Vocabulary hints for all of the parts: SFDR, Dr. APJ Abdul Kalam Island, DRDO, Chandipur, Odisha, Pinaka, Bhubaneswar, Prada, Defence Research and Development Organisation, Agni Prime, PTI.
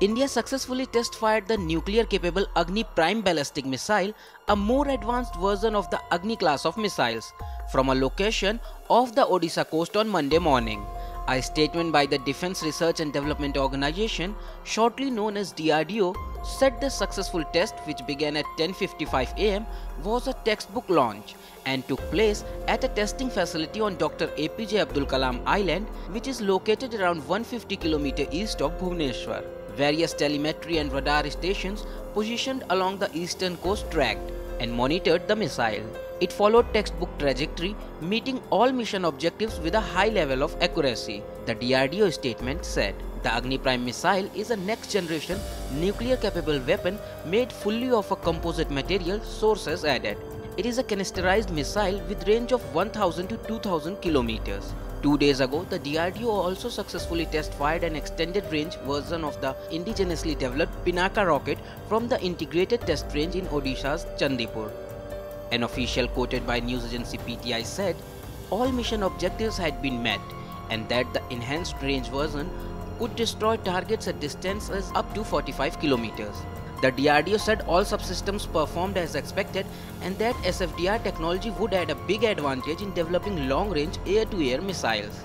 India successfully test-fired the nuclear-capable Agni Prime ballistic missile, a more advanced version of the Agni class of missiles, from a location off the Odisha coast on Monday morning. A statement by the Defense Research and Development Organization, shortly known as DRDO, said the successful test, whiwhich began at 10:55 am, was a textbook launch and took place at a testing facility on Dr. APJ Abdul Kalam Island, which is located around 150 km east of Bhubaneswar. Various telemetry and radar stations positioned along the eastern coast tracked and monitored the missile. It followed textbook trajectory, meeting all mission objectives with a high level of accuracy, the DRDO statement said. The Agni Prime missile is a next-generation nuclear-capable weapon made fully of a composite material, sources added. It is a canisterized missile with range of 1000 to 2000 kilometers. 2 days ago, the DRDO also successfully test-fired an extended-range version of the indigenously developed Pinaka rocket from the Integrated Test Range in Odisha's Chandipur. An official quoted by news agency PTI said, all mission objectives had been met and that the enhanced-range version could destroy targets at distances up to 45 kilometers. The DRDO said all subsystems performed as expected and that SFDR technology would add a big advantage in developing long-range air-to-air missiles.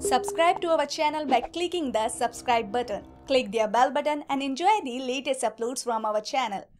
Subscribe to our channel by clicking the subscribe button. Click the bell button and enjoy the latest uploads from our channel.